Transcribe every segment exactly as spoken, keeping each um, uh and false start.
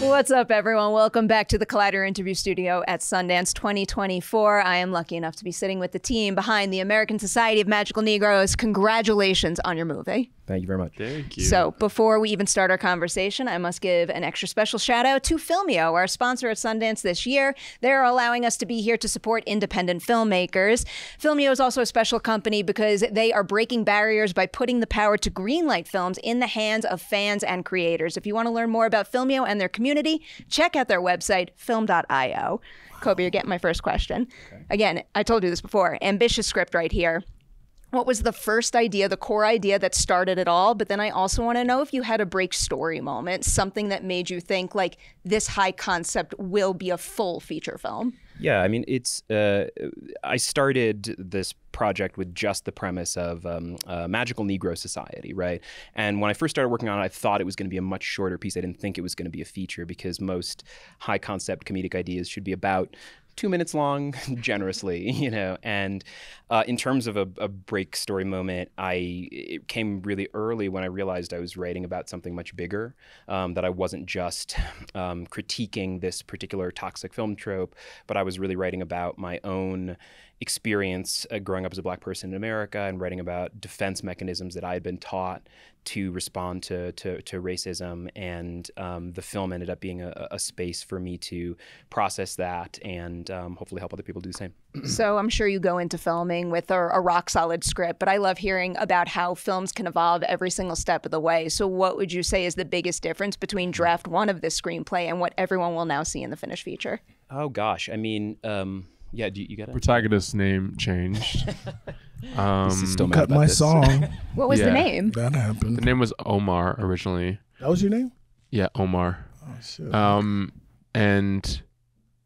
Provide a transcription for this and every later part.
What's up, everyone? Welcome back to the Collider Interview Studio at Sundance twenty twenty-four. I am lucky enough to be sitting with the team behind the American Society of Magical Negroes. Congratulations on your movie. Thank you very much. Thank you. So before we even start our conversation, I must give an extra special shout out to Filmio, our sponsor at Sundance this year. They're allowing us to be here to support independent filmmakers. Filmio is also a special company because they are breaking barriers by putting the power to greenlight films in the hands of fans and creators. If you want to learn more about Filmio and their community, check out their website, film dot i o. Kobi, you're getting my first question. Okay. Again, I told you this before, ambitious script right here. What was the first idea, the core idea that started it all? But then I also want to know if you had a break story moment, something that made you think like this high concept will be a full feature film. Yeah, I mean, it's, uh, I started this project with just the premise of um, a magical Negro society, right? And when I first started working on it, I thought it was going to be a much shorter piece. I didn't think it was going to be a feature because most high concept comedic ideas should be about two minutes long, generously, you know. And uh, in terms of a, a break story moment, I it came really early when I realized I was writing about something much bigger, um, that I wasn't just um, critiquing this particular toxic film trope, but I was really writing about my own experience uh, growing up as a Black person in America and writing about defense mechanisms that I had been taught to respond to, to, to racism. And um, the film ended up being a, a space for me to process that and um, hopefully help other people do the same. So I'm sure you go into filming with a, a rock solid script, but I love hearing about how films can evolve every single step of the way. So what would you say is the biggest difference between draft one of this screenplay and what everyone will now see in the finished feature? Oh gosh, I mean, um, yeah, do you, you got it? Protagonist's name changed. Um, still cut my this. song. What was yeah. the name? That happened. The name was Omar originally. That was your name? Yeah, Omar. Oh shit. Um, and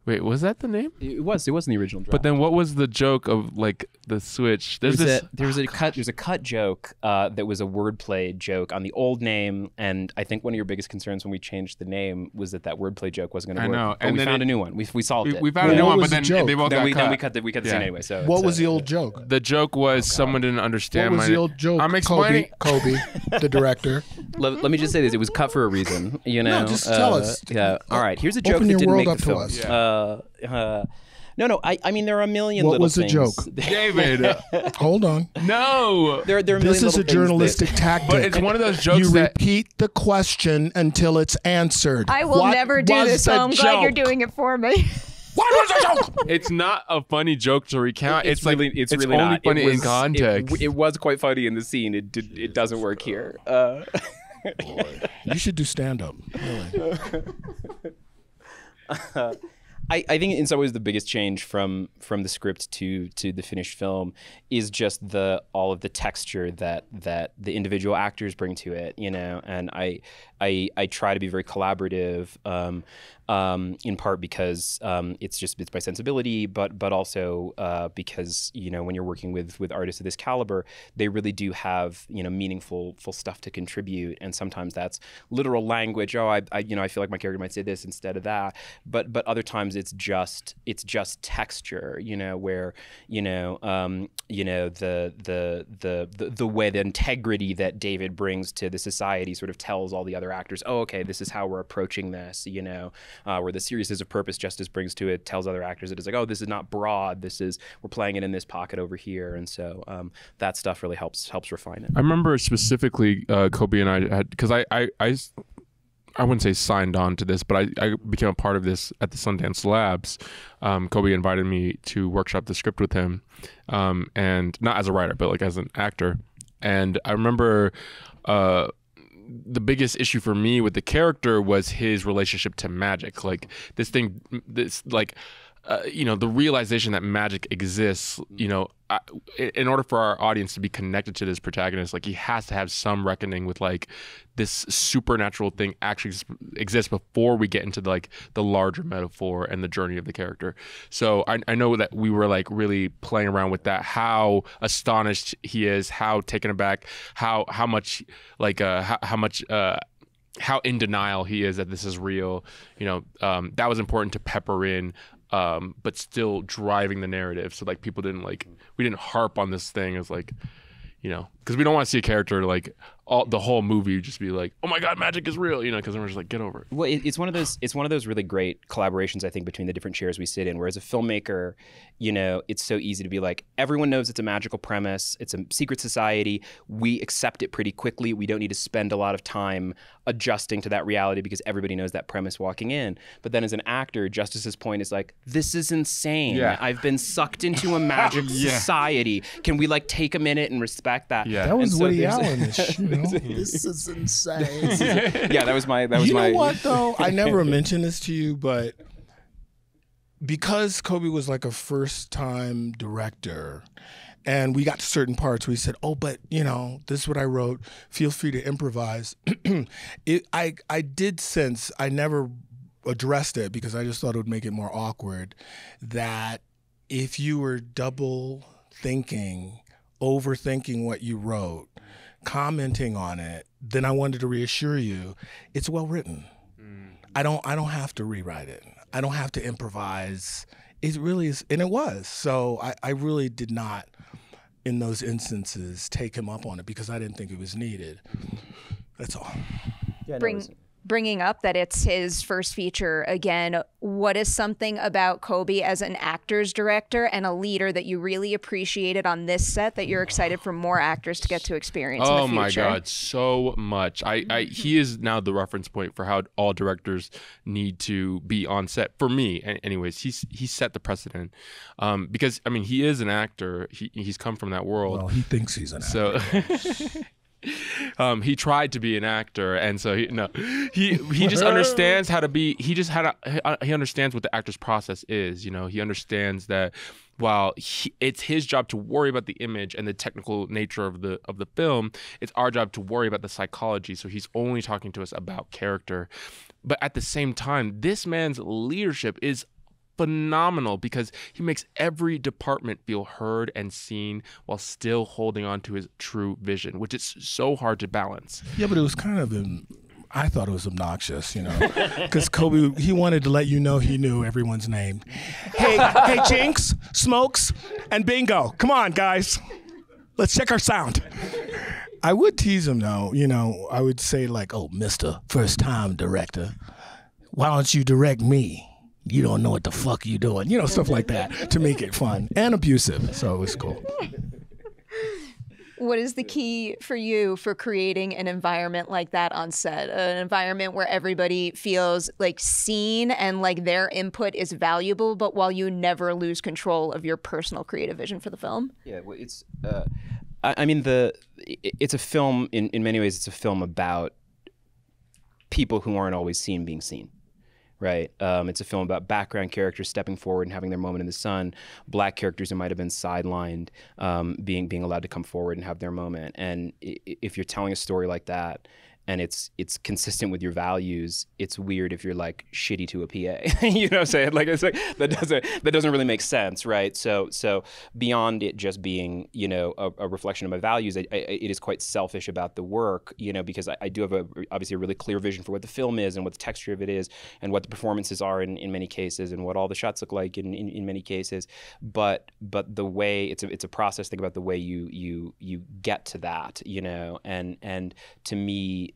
wait, was that the name? It was. It wasn't the original draft. But then, what was the joke of like the switch? There's, there's this. A, there was oh, a gosh. cut. There's a cut joke uh, that was a wordplay joke on the old name, and I think one of your biggest concerns when we changed the name was that that wordplay joke wasn't going to work. I know. But and we then found it, a new one. We we solved we, it. We found yeah. a new what one, but the then they both then got we, cut. Then we cut the we cut the yeah. scene anyway. So what was a, the old joke? The joke was oh, someone didn't understand. What was my the old joke? I'm explaining. Kobi, Kobi the director. Let, let me just say this: it was cut for a reason. You know. No, just tell us. Yeah. All right. Here's a joke that didn't make the film. Uh, uh, no, no. I, I mean, there are a million. What little was the joke, David? Uh, hold on. No, there, there are a million. This is a journalistic that, tactic. But it's one of those jokes. You that repeat the question until it's answered. I will what never do this. So I'm joke? glad you're doing it for me. What was the joke? It's not a funny joke to recount. It's, it's really, like, it's, it's really only not. funny it was, in context. It, it was quite funny in the scene. It did, it doesn't work here. Uh, you should do stand up. Really. Uh, I, I think in some ways the biggest change from from the script to to the finished film is just the all of the texture that that the individual actors bring to it, you know. And I I, I try to be very collaborative, um, um, in part because um, it's just it's my sensibility, but but also uh, because you know when you're working with with artists of this caliber, they really do have you know meaningful full stuff to contribute, and sometimes that's literal language. Oh, I, I you know I feel like my character might say this instead of that, but but other times. It's It's just it's just texture, you know, where you know, um, you know the, the the the the way the integrity that David brings to the society sort of tells all the other actors, oh, okay, this is how we're approaching this, you know, uh, where the seriousness of purpose Justice brings to it tells other actors that it's like, oh, this is not broad, this is we're playing it in this pocket over here, and so um, that stuff really helps helps refine it. I remember specifically uh, Kobi and I had because I I. I I wouldn't say signed on to this, but I, I became a part of this at the Sundance Labs. Um, Kobi invited me to workshop the script with him, um, and not as a writer, but like as an actor. And I remember uh, the biggest issue for me with the character was his relationship to magic. Like this thing, this like, uh, you know, the realization that magic exists, you know, I, in order for our audience to be connected to this protagonist, like he has to have some reckoning with like this supernatural thing actually exists before we get into the, like the larger metaphor and the journey of the character. So I, I know that we were like really playing around with that, how astonished he is, how taken aback, how how much like uh, how, how much uh, how in denial he is that this is real. You know, um, that was important to pepper in. Um, but still driving the narrative, so like people didn't like we didn't harp on this thing as like, you know, because we don't want to see a character like all the whole movie would just be like, oh my God, magic is real, you know, because everyone's just like, get over it. Well, it, it's one of those it's one of those really great collaborations, I think, between the different chairs we sit in, where as a filmmaker, you know, it's so easy to be like, everyone knows it's a magical premise, it's a secret society, we accept it pretty quickly, we don't need to spend a lot of time adjusting to that reality because everybody knows that premise walking in. But then as an actor, Justice's point is like, this is insane. Yeah. I've been sucked into a magic yeah. society. Can we like take a minute and respect that? Yeah. That was so Woody Allen. This is insane. This is, yeah, that was my. That was you know my... what though? I never mentioned this to you, but because Kobi was like a first-time director, and we got to certain parts, we said, "Oh, but you know, this is what I wrote. Feel free to improvise." it, I I did sense I never addressed it because I just thought it would make it more awkward. That if you were double thinking, overthinking what you wrote, commenting on it, then I wanted to reassure you, it's well written. Mm. I don't I don't have to rewrite it. I don't have to improvise. It really is, and it was. So I, I really did not, in those instances, take him up on it because I didn't think it was needed. That's all. Yeah, Bring no, Bringing up that it's his first feature again, what is something about Kobi as an actor's director and a leader that you really appreciated on this set that you're excited for more actors to get to experience oh in the future? Oh my God, so much. I, I he is now the reference point for how all directors need to be on set. For me, anyways, he's he set the precedent um, because I mean he is an actor. He he's come from that world. Well, he thinks he's an actor. So. Um, he tried to be an actor, and so he no, he he just understands how to be. He just had a, he understands what the actor's process is. You know, he understands that while he, it's his job to worry about the image and the technical nature of the of the film, it's our job to worry about the psychology. So he's only talking to us about character, but at the same time, this man's leadership is phenomenal because he makes every department feel heard and seen while still holding on to his true vision, which is so hard to balance. Yeah, but it was kind of, um, I thought it was obnoxious, you know, because Kobi, he wanted to let you know he knew everyone's name. Hey, hey, Jinx, Smokes, and Bingo. Come on, guys. Let's check our sound. I would tease him, though. You know, I would say like, oh, Mister First-Time Director, why don't you direct me? You don't know what the fuck you doing. You know, stuff like that to make it fun and abusive. So it was cool. What is the key for you for creating an environment like that on set? An environment where everybody feels like seen and like their input is valuable, but while you never lose control of your personal creative vision for the film? Yeah, well, it's, uh, I, I mean, the it's a film, in, in many ways, it's a film about people who aren't always seen being seen. Right. Um, it's a film about background characters stepping forward and having their moment in the sun, black characters who might have been sidelined um, being being allowed to come forward and have their moment. And if you're telling a story like that, and it's it's consistent with your values, it's weird if you're like shitty to a P A. You know what I'm saying? Like it's like that doesn't that doesn't really make sense, right? So so beyond it just being, you know, a, a reflection of my values, I, I, it is quite selfish about the work, you know, because I, I do have a obviously a really clear vision for what the film is and what the texture of it is and what the performances are in, in many cases and what all the shots look like in, in, in many cases. But but the way it's a it's a process. Think about the way you you you get to that, you know, and and to me,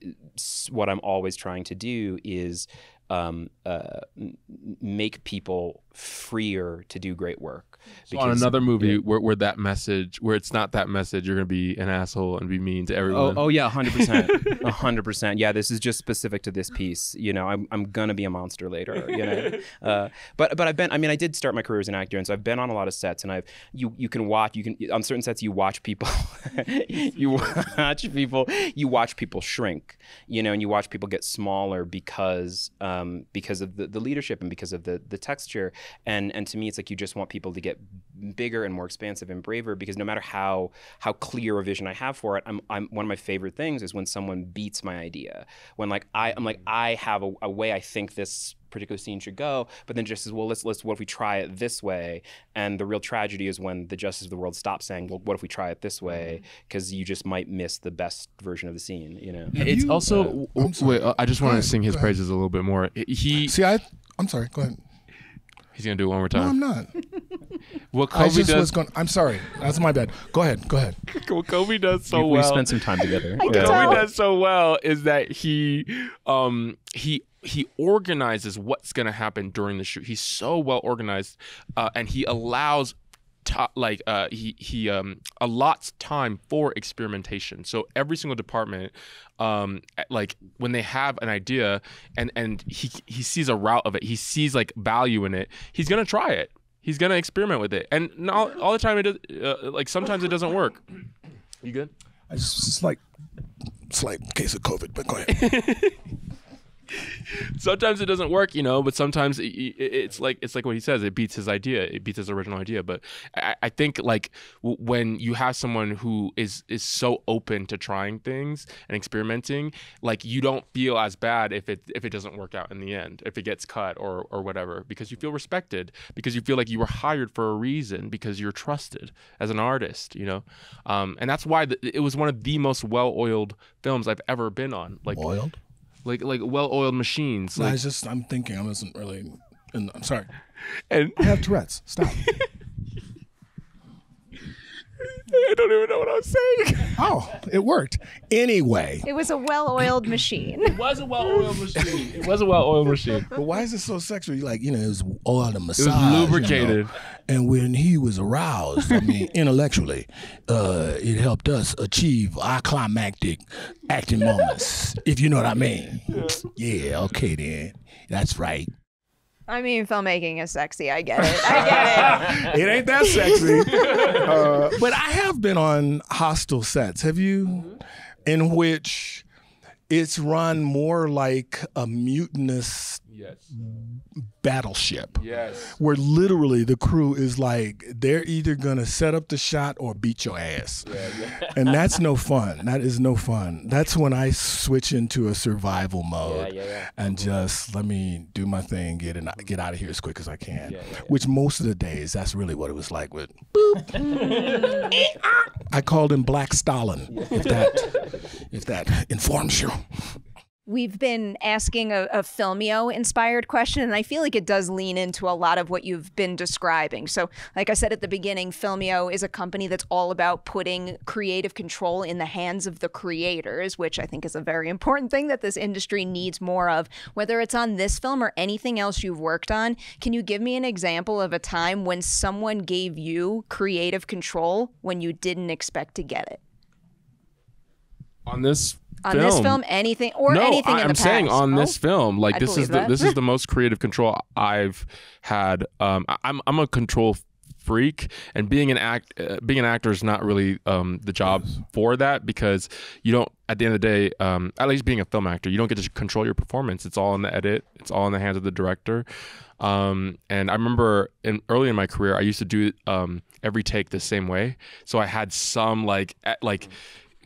what I'm always trying to do is um, uh, make people freer to do great work. So on another movie yeah. where, where that message, where it's not that message, you're going to be an asshole and be mean to everyone. Oh, oh yeah, one hundred percent, one hundred percent. Yeah, this is just specific to this piece. You know, I'm I'm gonna be a monster later. You know, uh, but but I've been. I mean, I did start my career as an actor, and so I've been on a lot of sets, and I've you you can watch you can on certain sets you watch people, you watch people you watch people shrink. You know, and you watch people get smaller because um, because of the, the leadership and because of the the texture. And and to me, it's like you just want people to get bigger and more expansive and braver, because no matter how how clear a vision I have for it, I'm, I'm one of my favorite things is when someone beats my idea. When like I I'm like I have a, a way I think this particular scene should go, but then just as well, let's let's what if we try it this way? And the real tragedy is when the justice of the world stops saying, well, what if we try it this way? Because you just might miss the best version of the scene. You know, have it's you, also. Uh, wait, I just want to sing his praises a little bit more. He see, I I'm sorry. Go ahead. He's going to do it one more time. No, I'm not. What Kobi I just does... was going... I'm sorry. That's my bad. Go ahead. Go ahead. What Kobi does so we, well... We spent some time together. What yeah. Kobi does so well is that he... Um, he... he organizes what's going to happen during the shoot. He's so well organized, uh, and he allows to, like uh, he he um, allots time for experimentation. So every single department, um, like when they have an idea, and and he he sees a route of it, he sees like value in it. He's going to try it. He's going to experiment with it, and not all the time it does. Uh, like sometimes it doesn't work. You good? I just, just like slight case of COVID, but go ahead. Sometimes it doesn't work, you know, but sometimes it, it, it's like it's like what he says, it beats his idea, it beats his original idea. But I, I think like w when you have someone who is is so open to trying things and experimenting, like you don't feel as bad if it if it doesn't work out in the end, if it gets cut or or whatever, because you feel respected, because you feel like you were hired for a reason, because you're trusted as an artist, you know. Um, and that's why the, it was one of the most well-oiled films I've ever been on. Like oiled? Like like well-oiled machines. No, like, I was just I'm thinking I wasn't really. And I'm sorry. And I have Tourette's. Stop. I don't even know what I was saying. Oh, it worked. Anyway, it was a well-oiled machine. It was a well-oiled machine. It was a well-oiled machine. But why is it so sexual? Like, you know, it was oiled and massaged. It was lubricated. You know? And when he was aroused, I mean, intellectually, uh, it helped us achieve our climactic acting moments, if you know what I mean. Yeah. Yeah, okay then. That's right. I mean, filmmaking is sexy. I get it. I get it. It ain't that sexy. Uh, but I have been on hostile sets. Have you? Mm-hmm. In which it's run more like a mutinous yes. battleship. Yes. Where literally the crew is like, they're either going to set up the shot or beat your ass. Yeah, yeah. And that's no fun. That is no fun. That's when I switch into a survival mode yeah, yeah, yeah. and mm-hmm. just let me do my thing, get, in, get out of here as quick as I can. Yeah, yeah, yeah. Which most of the days, that's really what it was like with boop. I called him Black Stalin, yeah. if that, if that informs you. We've been asking a, a Filmio-inspired question, and I feel like it does lean into a lot of what you've been describing. So, like I said at the beginning, Filmio is a company that's all about putting creative control in the hands of the creators, which I think is a very important thing that this industry needs more of. Whether it's on this film or anything else you've worked on, can you give me an example of a time when someone gave you creative control when you didn't expect to get it? On this On film. this film, anything or no, anything I, in the I'm past. saying on oh, this film, like I'd this is the, this is the most creative control I've had. Um, I, I'm I'm a control freak, and being an act uh, being an actor is not really um, the job yes. for that, because you don't. At the end of the day, um, at least being a film actor, you don't get to control your performance. It's all in the edit. It's all in the hands of the director. Um, and I remember in, early in my career, I used to do um, every take the same way, so I had some like at, like. Mm.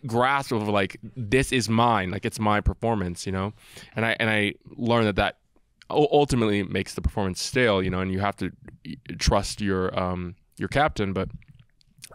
grasp of like, this is mine, like it's my performance, you know. And I and I learned that that ultimately makes the performance stale, you know, and you have to trust your um your captain. But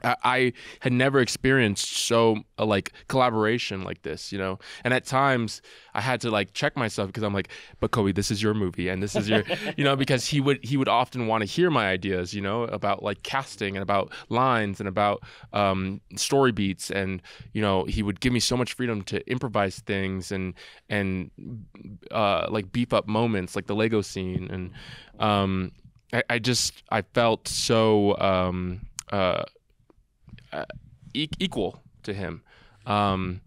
I, I had never experienced so uh, like collaboration like this, you know. And at times I had to like check myself, because I'm like, but Kobi, this is your movie and this is your, you know, because he would he would often want to hear my ideas, you know, about like casting and about lines and about um, story beats, and you know, he would give me so much freedom to improvise things and and uh, like beef up moments like the Lego scene. And um, I, I just I felt so um, uh, uh, e equal to him. Um,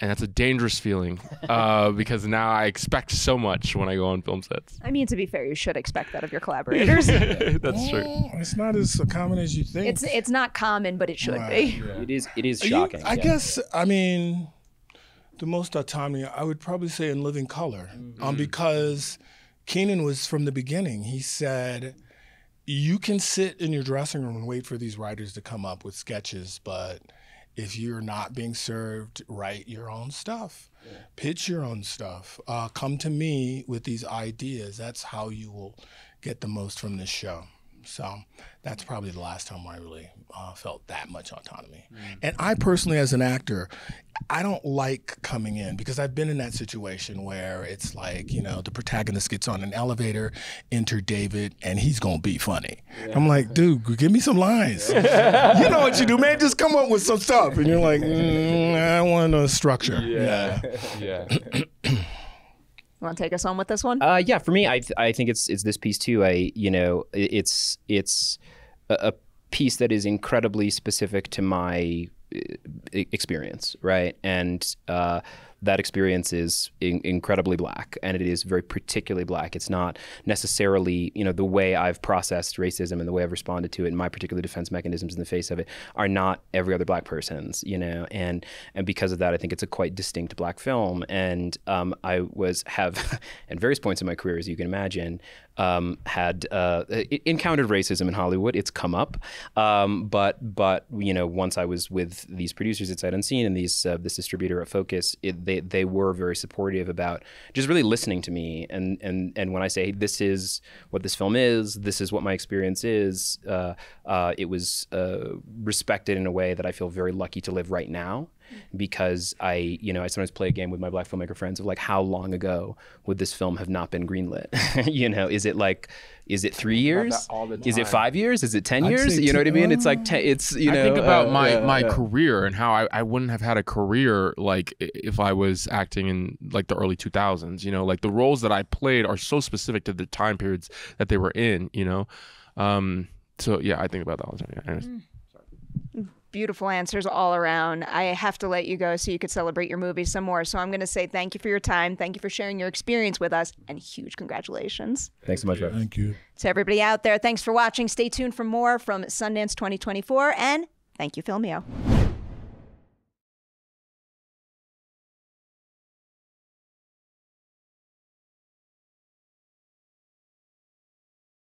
And that's a dangerous feeling, uh, because now I expect so much when I go on film sets. I mean, to be fair, you should expect that of your collaborators. That's true. It's not as common as you think. It's it's not common, but it should right. be. Yeah. It is. It is shocking. You, I yeah. guess. I mean, the most autonomy I would probably say in Living Color, mm-hmm. um, because Kenan was from the beginning. He said, "You can sit in your dressing room and wait for these writers to come up with sketches, but." If you're not being served, write your own stuff, yeah. pitch your own stuff, uh, come to me with these ideas. That's how you will get the most from this show. So that's probably the last time I really uh, felt that much autonomy. Mm-hmm. And I personally, as an actor, I don't like coming in because I've been in that situation where it's like, you know, the protagonist gets on an elevator, enter David, and he's going to be funny. Yeah. I'm like, dude, give me some lines. Yeah. You know what you do, man. Just come up with some stuff. And you're like, mm, I want a structure. Yeah. Yeah. Yeah. You want to take us home with this one? Uh, yeah, for me, I th I think it's it's this piece too. I you know it's it's a, a piece that is incredibly specific to my experience, right? And uh, that experience is in incredibly Black, and it is very particularly Black. It's not necessarily, you know, the way I've processed racism and the way I've responded to it, and my particular defense mechanisms in the face of it are not every other Black person's, you know. And and because of that, I think it's a quite distinct Black film. And um, I was have at various points in my career, as you can imagine, um, had uh, encountered racism in Hollywood. It's come up, um, but but you know, once I was with these producers at Side Unseen and these uh, this distributor at Focus, it, they they were very supportive about just really listening to me. And and and when I say this is what this film is, this is what my experience is, uh, uh, it was uh, respected in a way that I feel very lucky to live right now. Because I, you know, I sometimes play a game with my Black filmmaker friends of like, how long ago would this film have not been greenlit? You know, is it like, is it three years? Is it five years? Is it ten I'd years? You know what I mean? It's like ten, it's you I know. I think about uh, my yeah, my yeah. career and how I, I wouldn't have had a career like if I was acting in like the early two thousands. You know, like the roles that I played are so specific to the time periods that they were in. You know, um, so yeah, I think about that all the time. Yeah. Anyways. Mm. Beautiful answers all around. I have to let you go so you could celebrate your movie some more. So I'm going to say thank you for your time. Thank you for sharing your experience with us. And huge congratulations. Thanks so much, guys. Thank you. To everybody out there, thanks for watching. Stay tuned for more from Sundance twenty twenty-four. And thank you, Filmio.